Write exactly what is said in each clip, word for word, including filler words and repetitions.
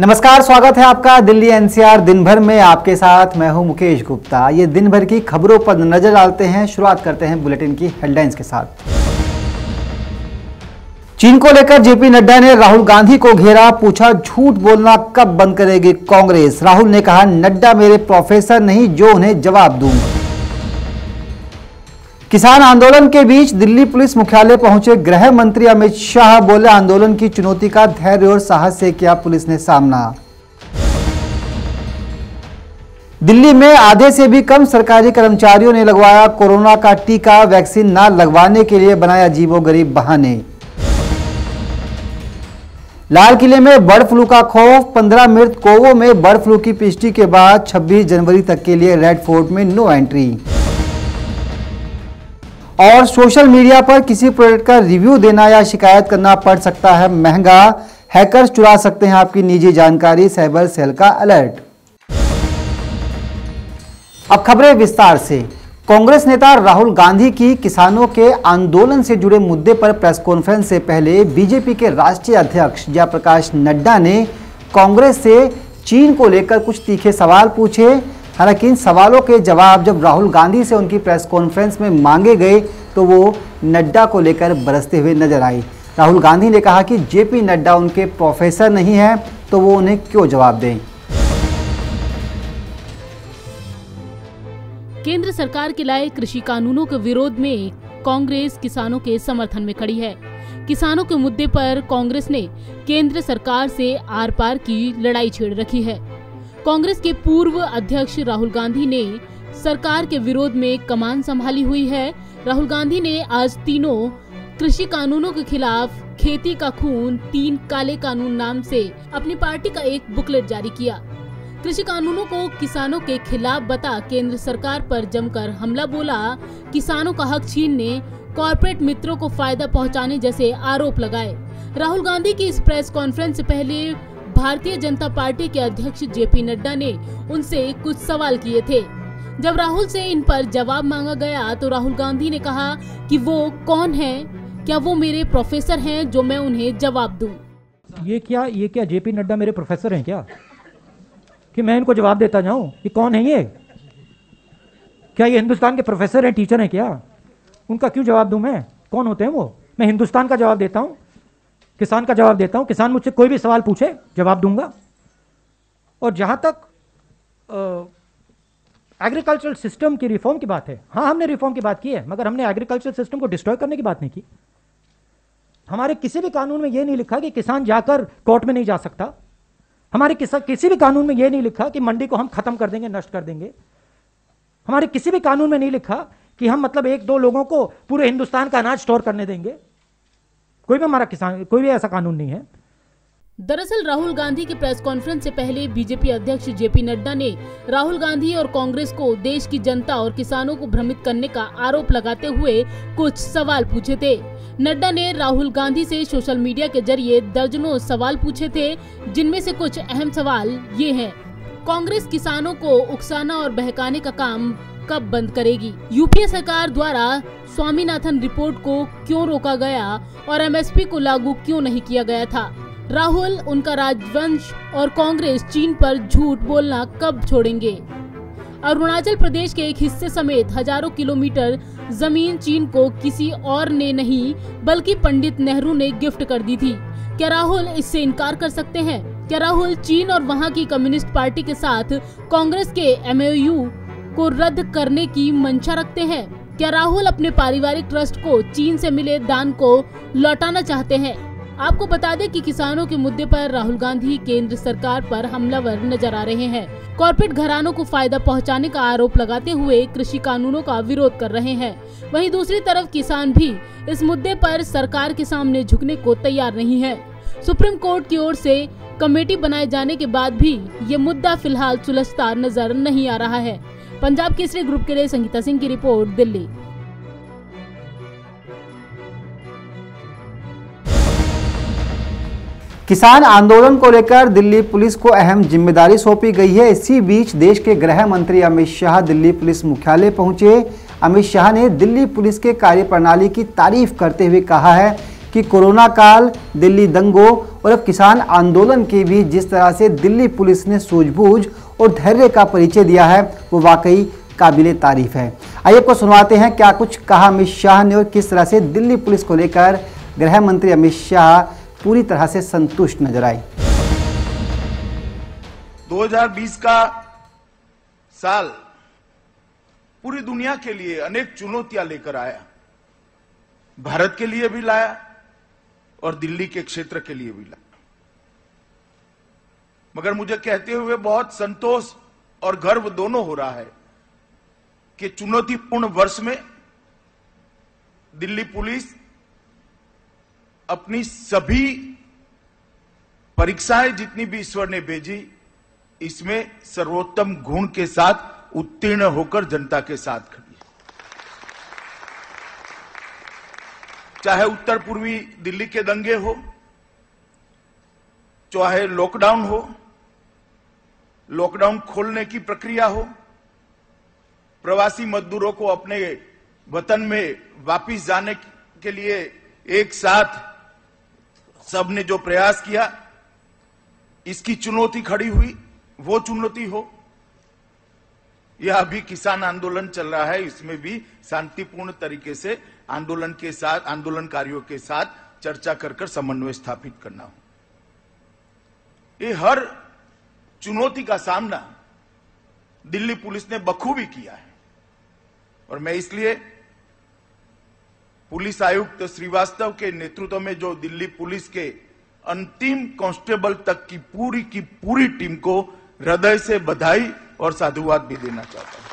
नमस्कार, स्वागत है आपका दिल्ली एनसीआर दिन भर में। आपके साथ मैं हूं मुकेश गुप्ता। ये दिन भर की खबरों पर नजर डालते हैं। शुरुआत करते हैं बुलेटिन की हेडलाइंस के साथ। चीन को लेकर जेपी नड्डा ने राहुल गांधी को घेरा, पूछा झूठ बोलना कब बंद करेगी कांग्रेस। राहुल ने कहा नड्डा मेरे प्रोफेसर नहीं जो उन्हें जवाब दूंगा। किसान आंदोलन के बीच दिल्ली पुलिस मुख्यालय पहुंचे गृह मंत्री अमित शाह, बोले आंदोलन की चुनौती का धैर्य और साहस से किया पुलिस ने सामना। दिल्ली में आधे से भी कम सरकारी कर्मचारियों ने लगवाया कोरोना का टीका, वैक्सीन ना लगवाने के लिए बनाया अजीबोगरीब बहाने। लाल किले में बर्ड फ्लू का खौफ, पंद्रह मृत कोवों में बर्ड फ्लू की पुष्टि के बाद छब्बीस जनवरी तक के लिए रेड फोर्ट में नो एंट्री। और सोशल मीडिया पर किसी प्रोडक्ट का रिव्यू देना या शिकायत करना पड़ सकता है महंगा, हैकर्स चुरा सकते हैं आपकी निजी जानकारी, साइबर सेल का अलर्ट। अब खबरें विस्तार से। कांग्रेस नेता राहुल गांधी की किसानों के आंदोलन से जुड़े मुद्दे पर प्रेस कॉन्फ्रेंस से पहले बीजेपी के राष्ट्रीय अध्यक्ष जयप्रकाश नड्डा ने कांग्रेस से चीन को लेकर कुछ तीखे सवाल पूछे। हालांकि इन सवालों के जवाब जब राहुल गांधी से उनकी प्रेस कॉन्फ्रेंस में मांगे गए तो वो नड्डा को लेकर बरसते हुए नजर आए। राहुल गांधी ने कहा कि जेपी नड्डा उनके प्रोफेसर नहीं हैं तो वो उन्हें क्यों जवाब दें। केंद्र सरकार के लाए कृषि कानूनों के विरोध में कांग्रेस किसानों के समर्थन में खड़ी है। किसानों के मुद्दे पर कांग्रेस ने केंद्र सरकार से आर पार की लड़ाई छेड़ रखी है। कांग्रेस के पूर्व अध्यक्ष राहुल गांधी ने सरकार के विरोध में कमान संभाली हुई है। राहुल गांधी ने आज तीनों कृषि कानूनों के खिलाफ खेती का खून, तीन काले कानून नाम से अपनी पार्टी का एक बुकलेट जारी किया। कृषि कानूनों को किसानों के खिलाफ बता केंद्र सरकार पर जमकर हमला बोला, किसानों का हक छीनने, कॉर्पोरेट मित्रों को फायदा पहुँचाने जैसे आरोप लगाए। राहुल गांधी की इस प्रेस कॉन्फ्रेंस से पहले भारतीय जनता पार्टी के अध्यक्ष जेपी नड्डा ने उनसे कुछ सवाल किए थे। जब राहुल से इन पर जवाब मांगा गया तो राहुल गांधी ने कहा कि वो कौन हैं, क्या वो मेरे प्रोफेसर हैं जो मैं उन्हें जवाब दूं। ये क्या ये क्या जेपी नड्डा मेरे प्रोफेसर हैं क्या कि मैं इनको जवाब देता जाऊं कि कौन है ये, क्या ये हिंदुस्तान के प्रोफेसर हैं, टीचर हैं क्या, उनका क्यों जवाब दूं मैं, कौन होते हैं वो। मैं हिंदुस्तान का जवाब देता हूँ, किसान का जवाब देता हूं, किसान मुझसे कोई भी सवाल पूछे जवाब दूंगा। और जहां तक एग्रीकल्चरल सिस्टम की रिफॉर्म की बात है, हाँ हमने रिफॉर्म की बात की है, मगर हमने एग्रीकल्चरल सिस्टम को डिस्ट्रॉय करने की बात नहीं की। हमारे किसी भी कानून में यह नहीं लिखा कि किसान जाकर कोर्ट में नहीं जा सकता। हमारे किसी भी कानून में यह नहीं लिखा कि मंडी को हम खत्म कर देंगे, नष्ट कर देंगे। हमारे किसी भी कानून में नहीं लिखा कि हम मतलब एक दो लोगों को पूरे हिंदुस्तान का अनाज स्टोर करने देंगे। कोई भी हमारा किसान, कोई भी ऐसा कानून नहीं है। दरअसल राहुल गांधी की प्रेस कॉन्फ्रेंस से पहले बीजेपी अध्यक्ष जेपी नड्डा ने राहुल गांधी और कांग्रेस को देश की जनता और किसानों को भ्रमित करने का आरोप लगाते हुए कुछ सवाल पूछे थे। नड्डा ने राहुल गांधी से सोशल मीडिया के जरिए दर्जनों सवाल पूछे थे, जिनमें से कुछ अहम सवाल ये है। कांग्रेस किसानों को उकसाना और बहकाने का काम कब बंद करेगी, यूपीए सरकार द्वारा स्वामीनाथन रिपोर्ट को क्यों रोका गया और एमएसपी को लागू क्यों नहीं किया गया था। राहुल, उनका राजवंश और कांग्रेस चीन पर झूठ बोलना कब छोड़ेंगे। अरुणाचल प्रदेश के एक हिस्से समेत हजारों किलोमीटर जमीन चीन को किसी और ने नहीं बल्कि पंडित नेहरू ने गिफ्ट कर दी थी। क्या राहुल इससे इनकार कर सकते हैं? क्या राहुल चीन और वहाँ की कम्युनिस्ट पार्टी के साथ कांग्रेस के एमओयू को रद्द करने की मंशा रखते हैं? क्या राहुल अपने पारिवारिक ट्रस्ट को चीन से मिले दान को लौटाना चाहते हैं? आपको बता दें कि किसानों के मुद्दे पर राहुल गांधी केंद्र सरकार पर हमलावर नजर आ रहे हैं। कॉर्पोरेट घरानों को फायदा पहुंचाने का आरोप लगाते हुए कृषि कानूनों का विरोध कर रहे हैं। वहीं दूसरी तरफ किसान भी इस मुद्दे पर सरकार के सामने झुकने को तैयार नहीं है। सुप्रीम कोर्ट की ओर से कमेटी बनाए जाने के बाद भी ये मुद्दा फिलहाल सुलझता नजर नहीं आ रहा है। पंजाब केसरी ग्रुप के लिए संगीता सिंह की रिपोर्ट, दिल्ली। किसान आंदोलन को लेकर दिल्ली पुलिस को अहम जिम्मेदारी सौंपी गई है। इसी बीच देश के गृह मंत्री अमित शाह दिल्ली पुलिस मुख्यालय पहुंचे। अमित शाह ने दिल्ली पुलिस के कार्यप्रणाली की तारीफ करते हुए कहा है कि कोरोना काल, दिल्ली दंगों और अब किसान आंदोलन के भी जिस तरह से दिल्ली पुलिस ने सूझबूझ और धैर्य का परिचय दिया है वो वाकई काबिले तारीफ है। आइए आपको सुनवाते हैं क्या कुछ कहा अमित शाह ने और किस तरह से दिल्ली पुलिस को लेकर गृह मंत्री अमित शाह पूरी तरह से संतुष्ट नजर आए। दो हज़ार बीस का साल पूरी दुनिया के लिए अनेक चुनौतियां लेकर आया, भारत के लिए भी लाया और दिल्ली के क्षेत्र के लिए भी लाया, मगर मुझे कहते हुए बहुत संतोष और गर्व दोनों हो रहा है कि चुनौतीपूर्ण वर्ष में दिल्ली पुलिस अपनी सभी परीक्षाएं जितनी भी ईश्वर ने भेजी इसमें सर्वोत्तम गुण के साथ उत्तीर्ण होकर जनता के साथ खड़ी है। चाहे उत्तर पूर्वी दिल्ली के दंगे हो, चाहे लॉकडाउन हो, लॉकडाउन खोलने की प्रक्रिया हो, प्रवासी मजदूरों को अपने वतन में वापस जाने के लिए एक साथ सबने जो प्रयास किया इसकी चुनौती खड़ी हुई, वो चुनौती हो या अभी किसान आंदोलन चल रहा है इसमें भी शांतिपूर्ण तरीके से आंदोलन के साथ आंदोलनकारियों के साथ चर्चा कर कर समन्वय स्थापित करना हो। ये हर चुनौती का सामना दिल्ली पुलिस ने बखूबी किया है और मैं इसलिए पुलिस आयुक्त श्रीवास्तव के नेतृत्व में जो दिल्ली पुलिस के अंतिम कांस्टेबल तक की पूरी की पूरी टीम को हृदय से बधाई और साधुवाद भी देना चाहता हूं।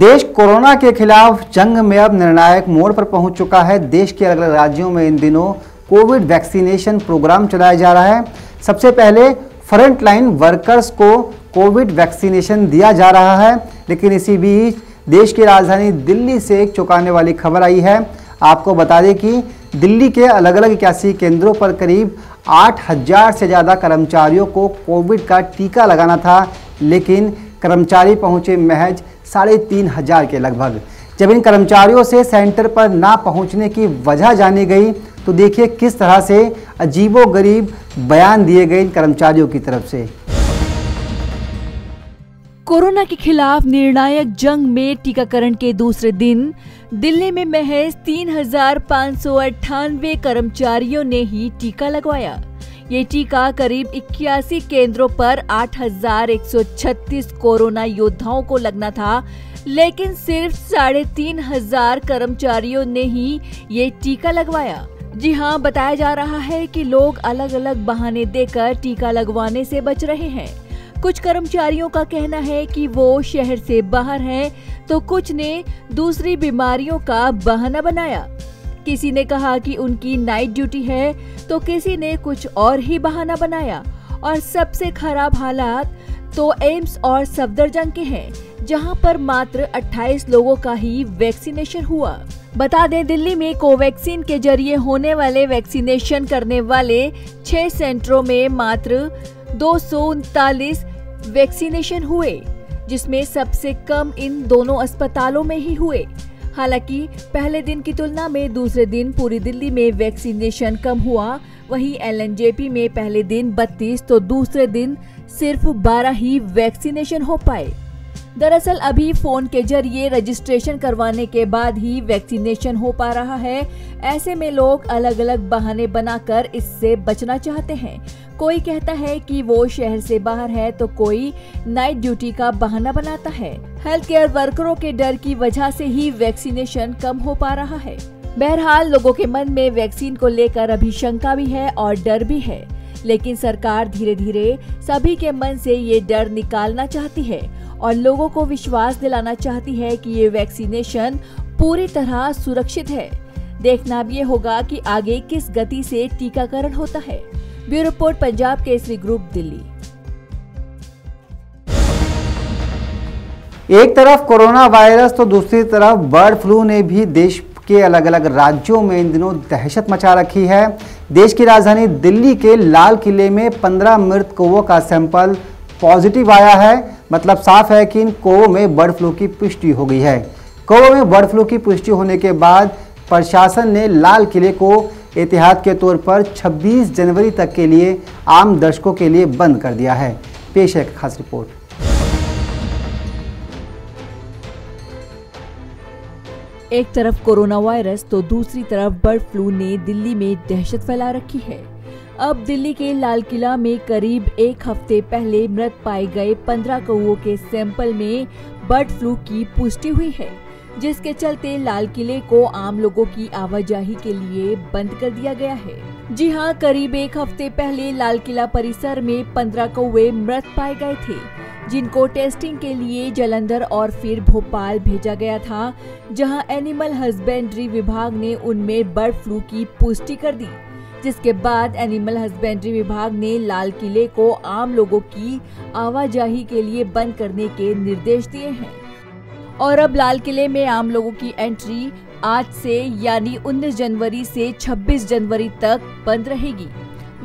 देश कोरोना के खिलाफ जंग में अब निर्णायक मोड़ पर पहुंच चुका है। देश के अलग अलग राज्यों में इन दिनों कोविड वैक्सीनेशन प्रोग्राम चलाया जा रहा है। सबसे पहले फ्रंटलाइन वर्कर्स को कोविड वैक्सीनेशन दिया जा रहा है, लेकिन इसी बीच देश की राजधानी दिल्ली से एक चौंकाने वाली खबर आई है। आपको बता दें कि दिल्ली के अलग अलग इक्यासी केंद्रों पर करीब आठ हज़ार से ज़्यादा कर्मचारियों को कोविड का टीका लगाना था, लेकिन कर्मचारी पहुंचे महज साढ़े तीन हज़ार के लगभग। जब इन कर्मचारियों से सेंटर पर ना पहुंचने की वजह जानी गई तो देखिए किस तरह से अजीबोगरीब बयान दिए गए इन कर्मचारियों की तरफ से। कोरोना के खिलाफ निर्णायक जंग में टीकाकरण के दूसरे दिन दिल्ली में महज तीन हजार पाँच सौ अट्ठानवे कर्मचारियों ने ही टीका लगवाया। ये टीका करीब इक्यासी केंद्रों पर आठ हजार एक सौ छत्तीस कोरोना योद्धाओं को लगना था, लेकिन सिर्फ साढ़े तीन हजार कर्मचारियों ने ही ये टीका लगवाया। जी हाँ, बताया जा रहा है कि लोग अलग अलग बहाने देकर टीका लगवाने से बच रहे हैं। कुछ कर्मचारियों का कहना है कि वो शहर से बाहर हैं, तो कुछ ने दूसरी बीमारियों का बहाना बनाया। किसी ने कहा कि उनकी नाइट ड्यूटी है, तो किसी ने कुछ और ही बहाना बनाया। और सबसे खराब हालात तो एम्स और सफदरजंग के हैं, जहां पर मात्र अट्ठाईस लोगों का ही वैक्सीनेशन हुआ। बता दें, दिल्ली में कोवैक्सीन के जरिए होने वाले वैक्सीनेशन करने वाले छह सेंटरों में मात्र दो सौ उनतालीस वैक्सीनेशन हुए, जिसमें सबसे कम इन दोनों अस्पतालों में ही हुए। हालांकि पहले दिन की तुलना में दूसरे दिन पूरी दिल्ली में वैक्सीनेशन कम हुआ। वहीं एल एन जे पी में पहले दिन बत्तीस तो दूसरे दिन सिर्फ बारह ही वैक्सीनेशन हो पाए। दरअसल अभी फोन के जरिए रजिस्ट्रेशन करवाने के बाद ही वैक्सीनेशन हो पा रहा है। ऐसे में लोग अलग अलग बहाने बनाकर इससे बचना चाहते हैं। कोई कहता है कि वो शहर से बाहर है, तो कोई नाइट ड्यूटी का बहाना बनाता है। हेल्थ केयर वर्करों के डर की वजह से ही वैक्सीनेशन कम हो पा रहा है। बहरहाल लोगों के मन में वैक्सीन को लेकर अभी शंका भी है और डर भी है, लेकिन सरकार धीरे धीरे सभी के मन से ये डर निकालना चाहती है और लोगों को विश्वास दिलाना चाहती है कि ये वैक्सीनेशन पूरी तरह सुरक्षित है। देखना अब ये होगा कि आगे किस गति से टीकाकरण होता है। Bureau report, Punjab Kesari group, Delhi. एक तरफ कोरोना वायरस तो दूसरी तरफ बर्ड फ्लू ने भी देश के अलग अलग राज्यों में इन दिनों दहशत मचा रखी है। देश की राजधानी दिल्ली के लाल किले में पंद्रह मृत कौवों का सैंपल पॉजिटिव आया है। मतलब साफ है कि इन कौवों में बर्ड फ्लू की पुष्टि हो गई है। कौवों में बर्ड फ्लू की पुष्टि होने के बाद प्रशासन ने लाल किले को एहतियात के तौर पर छब्बीस जनवरी तक के लिए आम दर्शकों के लिए बंद कर दिया है। पेश है एक खास रिपोर्ट। एक तरफ कोरोना वायरस तो दूसरी तरफ बर्ड फ्लू ने दिल्ली में दहशत फैला रखी है। अब दिल्ली के लाल किला में करीब एक हफ्ते पहले मृत पाए गए पंद्रह कौओं के सैंपल में बर्ड फ्लू की पुष्टि हुई है, जिसके चलते लाल किले को आम लोगों की आवाजाही के लिए बंद कर दिया गया है। जी हां, करीब एक हफ्ते पहले लाल किला परिसर में पंद्रह कौवे मृत पाए गए थे, जिनको टेस्टिंग के लिए जलंधर और फिर भोपाल भेजा गया था, जहां एनिमल हस्बेंड्री विभाग ने उनमें बर्ड फ्लू की पुष्टि कर दी, जिसके बाद एनिमल हस्बेंड्री विभाग ने लाल किले को आम लोगों की आवाजाही के लिए बंद करने के निर्देश दिए हैं। और अब लाल किले में आम लोगों की एंट्री आज से यानी उन्नीस जनवरी से छब्बीस जनवरी तक बंद रहेगी।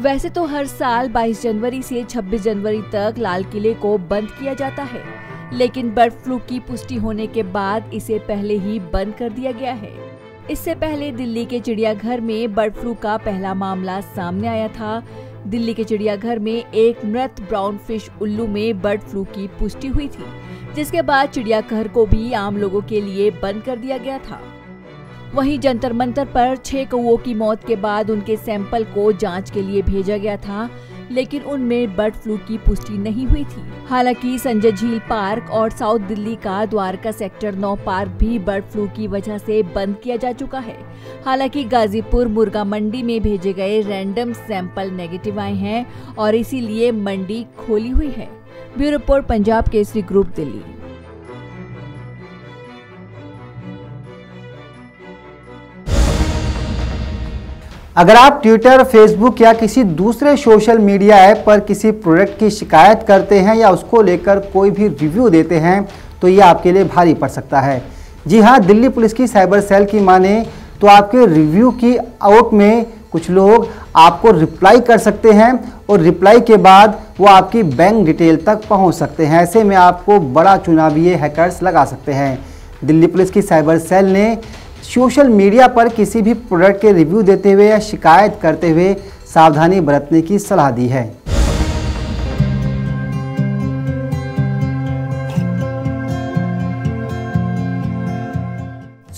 वैसे तो हर साल बाईस जनवरी से छब्बीस जनवरी तक लाल किले को बंद किया जाता है, लेकिन बर्ड फ्लू की पुष्टि होने के बाद इसे पहले ही बंद कर दिया गया है। इससे पहले दिल्ली के चिड़ियाघर में बर्ड फ्लू का पहला मामला सामने आया था। दिल्ली के चिड़ियाघर में एक मृत ब्राउन फिश उल्लू में बर्ड फ्लू की पुष्टि हुई थी, जिसके बाद चिड़ियाघर को भी आम लोगों के लिए बंद कर दिया गया था। वहीं जंतर मंतर पर छह कौओं की मौत के बाद उनके सैंपल को जांच के लिए भेजा गया था, लेकिन उनमें बर्ड फ्लू की पुष्टि नहीं हुई थी। हालांकि संजय झील पार्क और साउथ दिल्ली का द्वारका सेक्टर नौ पार्क भी बर्ड फ्लू की वजह से बंद किया जा चुका है। हालांकि गाजीपुर मुर्गा मंडी में भेजे गए रैंडम सैंपल नेगेटिव आए हैं और इसीलिए मंडी खोली हुई है। Bureau report, Punjab Kesari group, Delhi. अगर आप ट्विटर, फेसबुक या किसी दूसरे सोशल मीडिया ऐप पर किसी प्रोडक्ट की शिकायत करते हैं या उसको लेकर कोई भी रिव्यू देते हैं तो ये आपके लिए भारी पड़ सकता है। जी हाँ, दिल्ली पुलिस की साइबर सेल की माने तो आपके रिव्यू की आउट में कुछ लोग आपको रिप्लाई कर सकते हैं और रिप्लाई के बाद वो आपकी बैंक डिटेल तक पहुंच सकते हैं। ऐसे में आपको बड़ा चुनावी हैकर्स लगा सकते हैं। दिल्ली पुलिस की साइबर सेल ने सोशल मीडिया पर किसी भी प्रोडक्ट के रिव्यू देते हुए या शिकायत करते हुए सावधानी बरतने की सलाह दी है।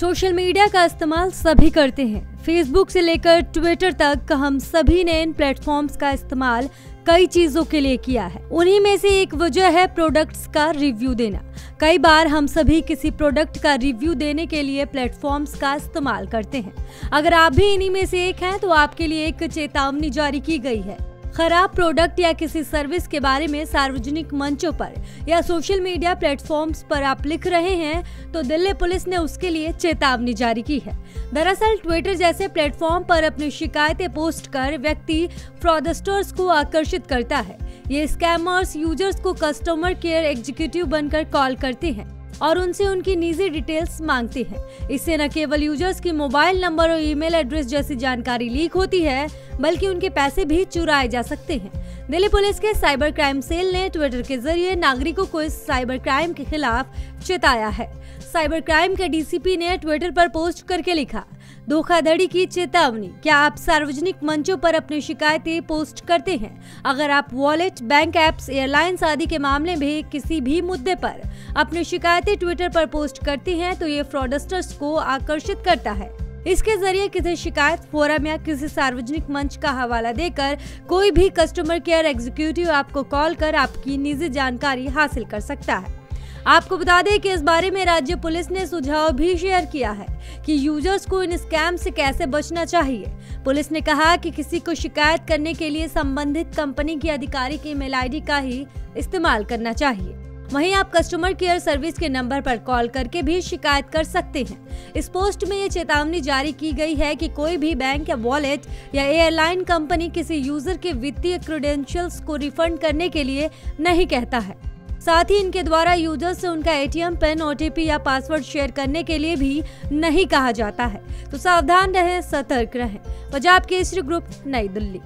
सोशल मीडिया का इस्तेमाल सभी करते हैं। फेसबुक से लेकर ट्विटर तक हम सभी ने इन प्लेटफॉर्म्स का इस्तेमाल कई चीजों के लिए किया है। उन्हीं में से एक वजह है प्रोडक्ट्स का रिव्यू देना। कई बार हम सभी किसी प्रोडक्ट का रिव्यू देने के लिए प्लेटफॉर्म्स का इस्तेमाल करते हैं। अगर आप भी इन्हीं में से एक हैं तो आपके लिए एक चेतावनी जारी की गई है। खराब प्रोडक्ट या किसी सर्विस के बारे में सार्वजनिक मंचों पर या सोशल मीडिया प्लेटफॉर्म्स पर आप लिख रहे हैं तो दिल्ली पुलिस ने उसके लिए चेतावनी जारी की है। दरअसल ट्विटर जैसे प्लेटफॉर्म पर अपनी शिकायतें पोस्ट कर व्यक्ति फ्रॉडस्टर्स को आकर्षित करता है। ये स्कैमर्स यूजर्स को कस्टमर केयर एग्जीक्यूटिव बनकर कॉल करते हैं और उनसे उनकी निजी डिटेल्स मांगते हैं। इससे न केवल यूजर्स की मोबाइल नंबर और ईमेल एड्रेस जैसी जानकारी लीक होती है, बल्कि उनके पैसे भी चुराए जा सकते हैं। दिल्ली पुलिस के साइबर क्राइम सेल ने ट्विटर के जरिए नागरिकों को इस साइबर क्राइम के खिलाफ चेताया है। साइबर क्राइम के डीसीपी ने ट्विटर पर पोस्ट करके लिखा, धोखाधड़ी की चेतावनी। क्या आप सार्वजनिक मंचों पर अपनी शिकायतें पोस्ट करते हैं? अगर आप वॉलेट, बैंक ऐप्स, एयरलाइंस आदि के मामले में किसी भी मुद्दे पर अपनी शिकायतें ट्विटर पर पोस्ट करते हैं तो ये फ्रॉडस्टर्स को आकर्षित करता है। इसके जरिए किसी शिकायत फोरम या किसी सार्वजनिक मंच का हवाला देकर कोई भी कस्टमर केयर एग्जीक्यूटिव आपको कॉल कर आपकी निजी जानकारी हासिल कर सकता है। आपको बता दें कि इस बारे में राज्य पुलिस ने सुझाव भी शेयर किया है कि यूजर्स को इन स्कैम से कैसे बचना चाहिए। पुलिस ने कहा कि किसी को शिकायत करने के लिए संबंधित कंपनी के अधिकारी की ईमेल आईडी का ही इस्तेमाल करना चाहिए। वहीं आप कस्टमर केयर सर्विस के नंबर पर कॉल करके भी शिकायत कर सकते हैं। इस पोस्ट में ये चेतावनी जारी की गई है कि कोई भी बैंक या वॉलेट या एयरलाइन कंपनी किसी यूजर के वित्तीय क्रेडेंशियल्स को रिफंड करने के लिए नहीं कहता है। साथ ही इनके द्वारा यूजर से उनका एटीएम पिन, ओटीपी या पासवर्ड शेयर करने के लिए भी नहीं कहा जाता है। तो सावधान रहें, सतर्क रहें। पंजाब केसरी ग्रुप, नई दिल्ली।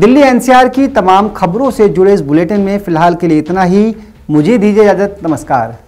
दिल्ली एनसीआर की तमाम खबरों से जुड़े इस बुलेटिन में फिलहाल के लिए इतना ही। मुझे दीजिए इजाजत, नमस्कार।